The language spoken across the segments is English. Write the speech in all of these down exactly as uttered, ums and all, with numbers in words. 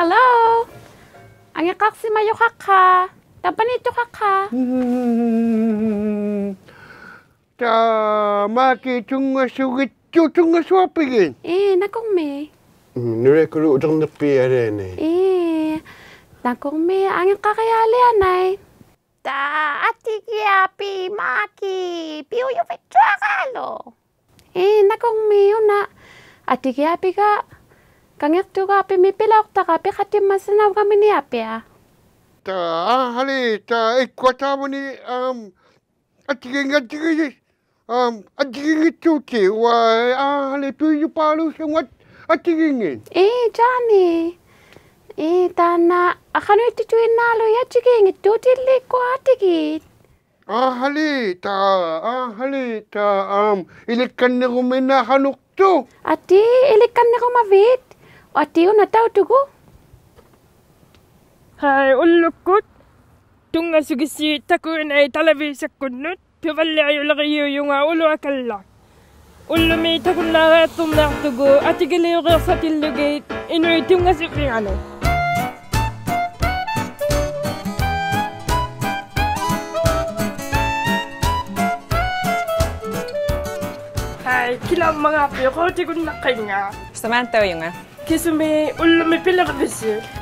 Hello! Ang kaksi mayo kaka. Tapanito kaka. Ta maki tunga sugit tunga swapigin. Eh nakong me. Nirekulu dang napi arene. Eh nakong me ang kakayali anay. Ta atikia pi maki piuyo fetrakalo. Eh nakong me una atikia pi ka. Kangit tu kapi mipilak taka pi katim masanaw kami ni api ah. Ta hali ta ikwata mo ni um atiging atiging um atiging tuti wa ah hali tuyo palo siyang atigingin. Eh Johnny, eh tana akano itutuin nalo ya atiging tuti liko atigit. Ah hali ta ah hali ta um ilikan ni kumina kanuk tu. Ati ilikan ni kumavit. Ati una tao tugu. Hai ullukut. Tunga sugisi Takuginai televisakunnut. Tuvalli ayulagayu yunga ulu akalla. Ullumi takunna tumna tugu. Atigili yugarsatillugit. Inuit tunga sifiano. Hai kilam mga piko tigunna kanya. Samantao yunga. Kisumi ulumi pilag bisi.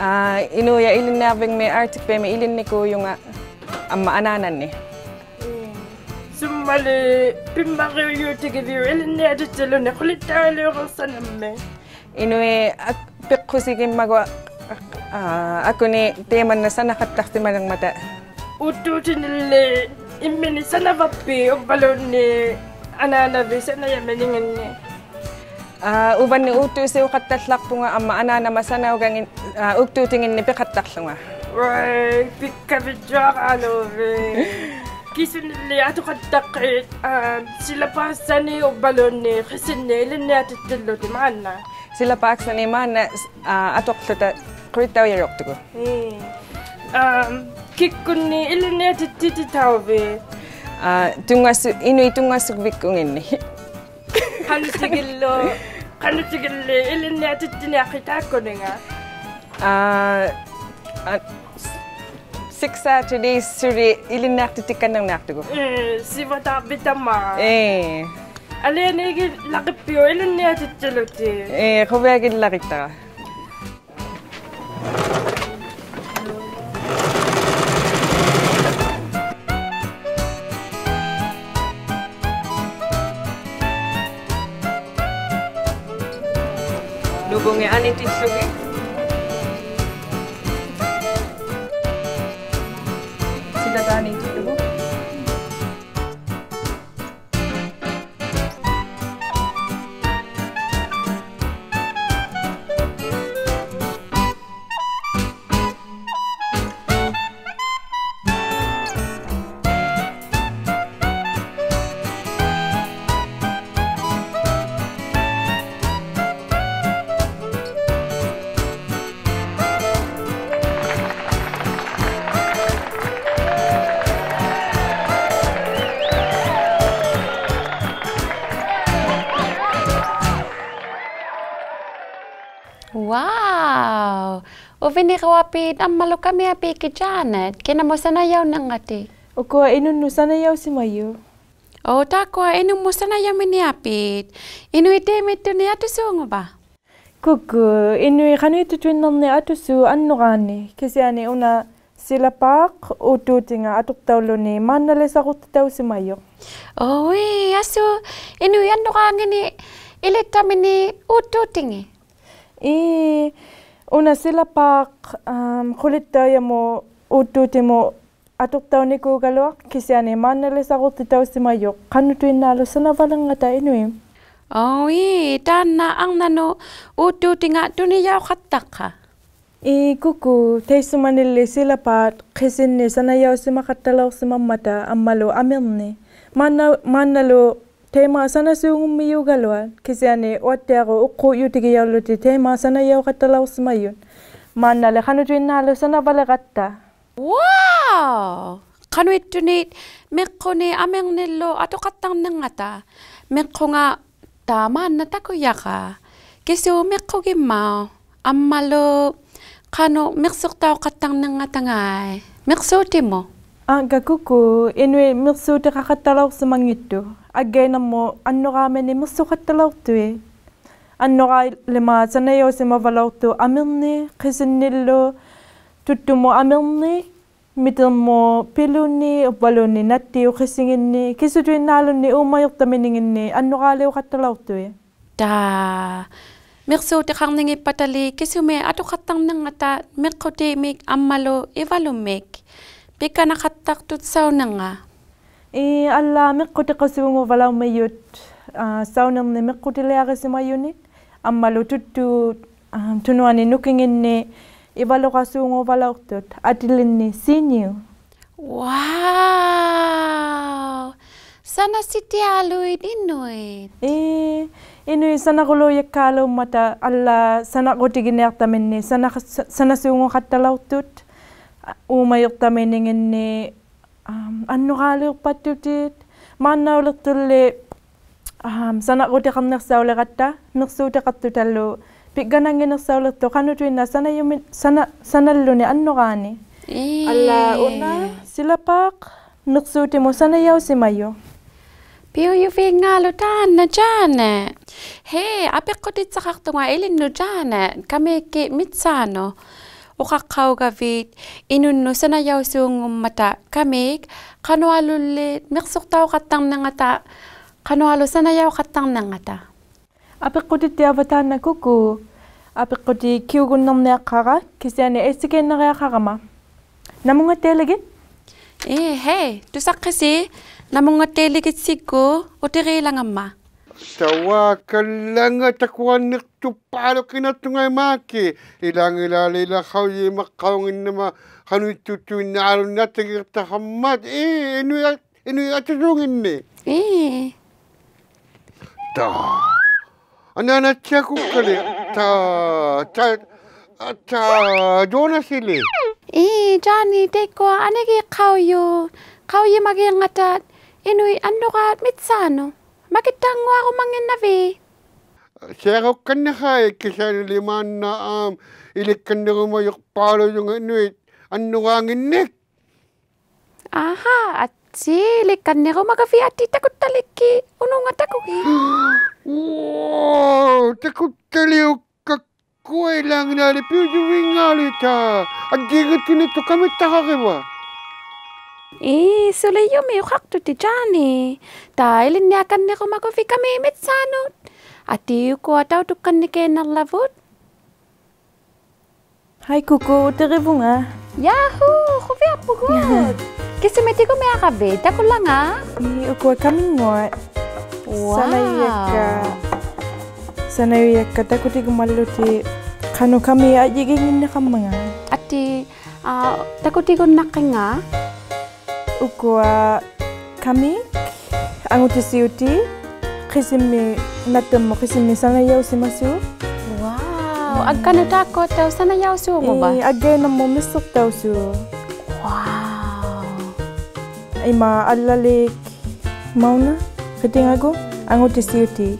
Ah, inuya ilin nabing may artik pa may ilin niko yung ang maananan ni. Sumali pimagyo tigibir ilin niya dito na kulitaw yung sanam. Inuya at pikusigim magwa ako ni teman na sana kataktiman ng mata. Ututin nila imini sana vapi o balon ni ananabi sana yameningan ni. Uban ni utu siyo katatlak po nga ang maanana masanaw kang uktu tingin ni pikatlak nga. Uy, pikabidyak ano be. Kisun nila ato katakit sila paaksan ni o balon ni kasi nila niya titulo ni maana. Sila paaksan ni maana ato kata kuritaw yarok to ko. Kikun ni ilan niya tititaw be. Inuy tungasugvik kong ini. Kanu tigillo, kanu tigillo, ilin niya titi niya kita ko nga. Ah, siksa today suri ilin niya titi ka ng naktugo. Eh, si matabitama. Eh, alin niya lakipyo ilin niya titi luti. Eh, kaya gin lakita. Lubong yan ito sugi. Sila tani ito lubong. Wow! Ovini kawapi damalo kami api ki Janet. Kina mo sanayaw na ngati. Oko, inun no sanayaw si Mayo. O takoa enu musana yamini apit. Inuit emittu ni atusuungu ba? Kuku, inuit kanuitu tuinnan ni atusu annugani. Kisiani una silapaak ututinga atuktauluni manalisa kututausimayo. Owi, asu inuit annugani ni ilitamini ututingi? Ii, una silapaak um, kulitayamu ututimu Atoktauni ko galwa kisiani manle sagot tawsimayo kanutuin nalo sana valangata inuim. Owi tanna ang nano utu tinga tuniya khattaka. I kuku taisumanile sila pa kisinne sana yaw simakatalaw simamata ammalo amirne. Manna manalo tema sana suumiyu galwa kisiani wattero uqu yutigiyalluti tema sana yaw katalaw simayun. Manale kanutuin nalo sana valagatta. Wow! Kanuit tunit, meko ni ameng nilo atokatang nangata. Meko nga taman na takoyaka. Kiso meko gimao. Amalo, kano meksok tao katang nangata ngay. Meksote mo? Ang gakuku, inwe meksote kakatalaw sa mangito. Agay na mo, ano kami ni meksok katalaw to eh. Ano ka lima, sanayaw si mavalaw to. Ameng ni, kisin nilo. Tutumo amilni, mitamo piluni, baluni nati, ukisingini, kisutuin naluni, umayok taminingini, anukali ukatalaw to eh. Da, merso te kang ningi patali, kisume atukatang nangata, merkotemik, amalo, ivalumik. Pika nakatak tutsaw nanga. E ala, merkote kasumo valaw mayut, saw nang ni merkote leagasimayunit, amalo tutu, tunuani nukingini, Ibalo kasungo valautot atilin ni sinyo. Wow! Sana sitialuid inuit. Eh, inuit sana kuloyak kalaw mata ala sana kotigineak tamin ni sana sana sungo katalautot. Umayok tamin ngin ni um, ano kaliyok patutit. Mana ulit tuli um, sana kotikam naksaulagata naksutakattutalo. Pigganangin ng saulat to, kanutuin na sana yung sana sana luni ano gani? Eh. Ala una sila pak nagsuti mo sana yaw si Mayo. Piyo yung fingal utan na jane. Hey, apik ko dit sa kaktunga ilin no jane. Kami ki mitsano. Ukakaw gavit inunno sana yaw siyong mata. Kami kano alulit miksuktaw katang nangata. Kano alu sana yaw katang nangata. Apikoti tiabatan na kuku. Apikoti kiugun nam na kara kisiani esiken na kara ma. Namunga telegit? Eh hey, tusak kasi namunga telegit siku utiri lang ama. Tawa kalanga takwan nagtupalo kinatungay maki. Ilang ilalila kawi makawangin nama kanututuin na araw natin itahamad. Eh, inuya atulungin ni. Eh. Ta. Anana chakukali ta ta ta Johnny sili. Eh Johnny teko anegi kauyo kauyo magi ngata inui andoga mitsano makitangwa ko mangenavi. Sero kanha kisan liman na am ilikandro mo yok palo yung inui andoga nginek. Aha at silikandro magavi ati takutaliki ununga takugi. Wow, takutaliw kakoy lang nali piyuwing nalita. Agigit nito kami takakiwa. Eh, sulayo may ukakto ti Johnny. Dahil inyakan ni kumakufi kami mitsanot. At iyo ko ataw tukan ni kenang labot. Hay kuko, utiribo nga. Yahoo! Kufi apugot. Kasi may tiko may akabit. Ako lang ah. Eh, ukoy kami nga. Wow. Sana yaka, sana yaka takuti gumaluti kano kami ajigin na kamanga. Ati uh, takuti ko nakinga. Ukwa kami ang utisiuti kisimi natamo kisimi sana yaw si masu. Wow, mm. Agkano tako taw sana yaw sumo ba? Eh, agay na mo misok taw su. Wow. Ay maalalik mauna. Kiting ako, ang utisiuti.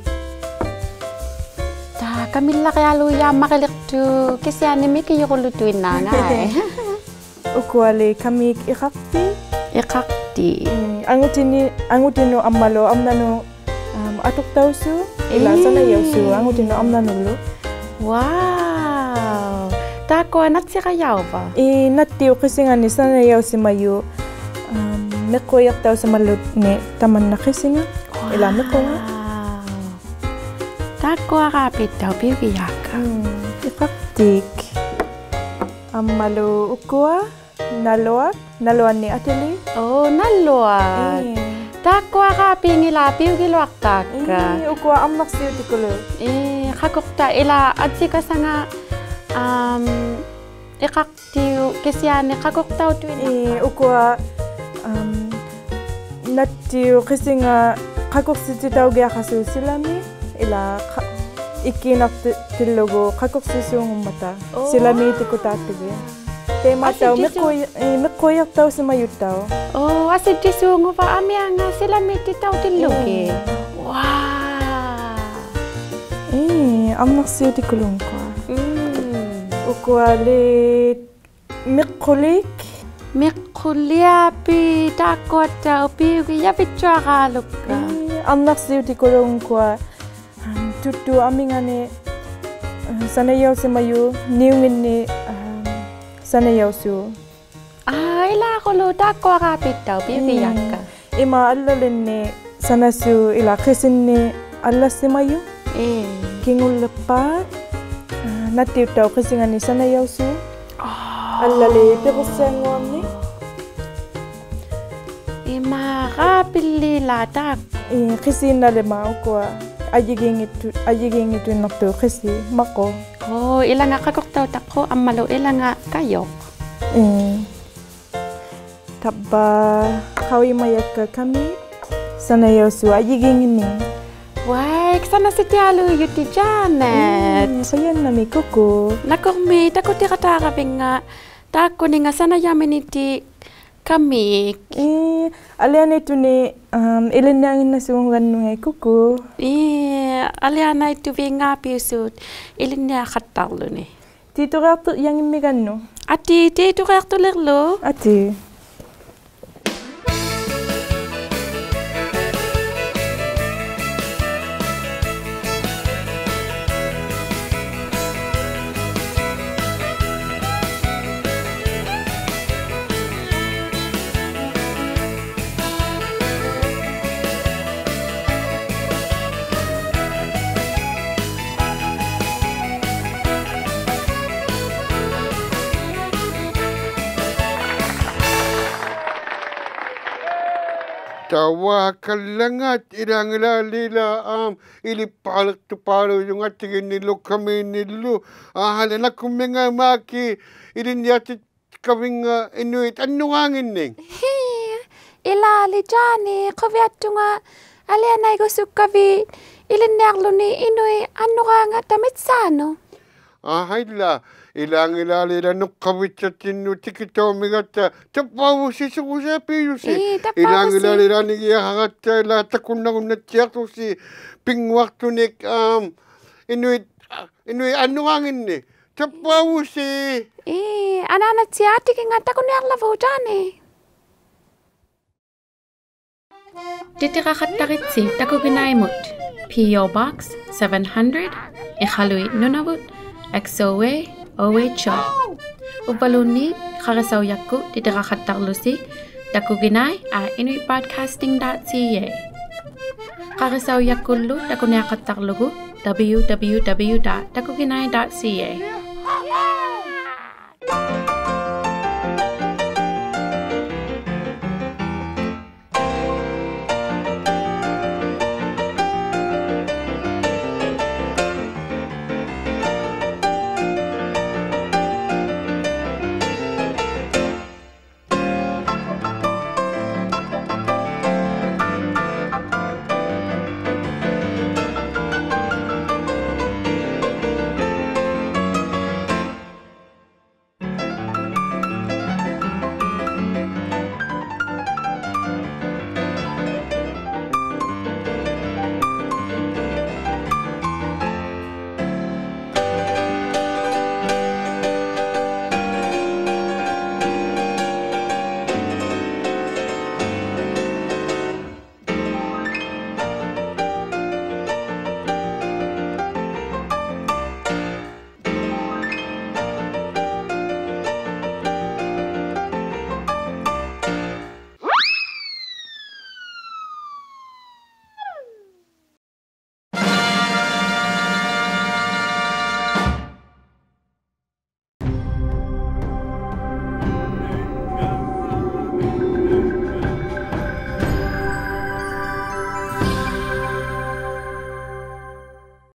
Ta, kamila kaya luya makilikto. Kasi anime kayo kulutuin na nga eh. Ukwale kami ikakti. Ikakti. Iti. Angutini, angutino ammalo amnano atok tausu ilasa na yausu angutino amnano lu. Wow. Tako natsi kayaw pa. I natio kasi nga nisa na yausi mayo. Mekoyak tausu malut ne taman na kasi nga ilamek ko nga. Tako akapit daw bibiyaka. Ipaktik. Ammalo ukwa. Naloa, naloa ni ateli. Oh, naloa. Takwa ka pinilapiw kiluak taka. Eh, ukwa ang magsiyotikulo. Eh, kakukta ila at si kasanga um ikaktiw kisiyane kakukta utuin. Eh, ukwa um natiw kasi nga kakuksititaw gaya kasusilami ila ikinak tilogo kakuksisiyong mata. Silami tikutatibi. Tema tao mikoy mikoyak tao sa mayutaw. Oh, asid tisungo pa ami ang sila mititaw tilugi. Wow. Eh, ang naksiyo di kulong ko. Ukwalit mikolik. Mikoliapi takot tao piwi yapit chakalok ka. Ang naksiyo di kulong ko. Tutu aming ane sanayaw sa mayu niwin ni. Sana yausu. Ah, ila kolo tako akapit daw bibiyaka. Ima allalin ni sana su ila kisin ni allas ni mayo. Eh, kingul lepat natib daw kisingan ni sana yausu. Allali pekusan ngam ni. Ima kapili latak. Eh, kisin na lemau ko. Ajiging itu ajiging itu nakto kasi mako. Oh, ilang kakoktaw tako ang malo ilang kayok. Mm. Taba kawi mayaka kami sana yosu ayiging ni. Wai, sana si Tialo yuti Janet. Sayan na mi kuko. Nakormi tako ti katara pinga. Tako ni nga sana yamin iti kami. Eh, alian itu ni um ilinangin na sungan ngay kuko. Eh. Aliana itu vinga piusut ilnya khatal lo ni. Tito rato yang imigan no. Ati tito rato lerlo. Ati. Tawa kalangat irang lalila am ili palak tu palu yung atingin nilo kami nilo ahal na kuminga maki ili niyati kaming Inuit ano hangin ning ilali Johnny kaviat tunga alian ay gusto kavi ili niyaklo ni Inuit ano hangin tamit sano ahal la ilang ilalila no kawitsatin no tikito migata tapaw si sugusapi si ilang ilalila ni hagata la takunna unnatiato si pingwaktunik um Inuit Inuit anuangin ni tapaw si eh anana tiati kinga takunya la vojani Titirakhataritsi Takuginai mut P O Box seven hundred Iqaluit Nunavut X O A Owecho. Upaluni, karasaw yaku, titirakatarlusi, Takuginai at inuit broadcasting dot c a. Karasaw yakulu, takunakatarlugu, w w w dot takuginai dot c a.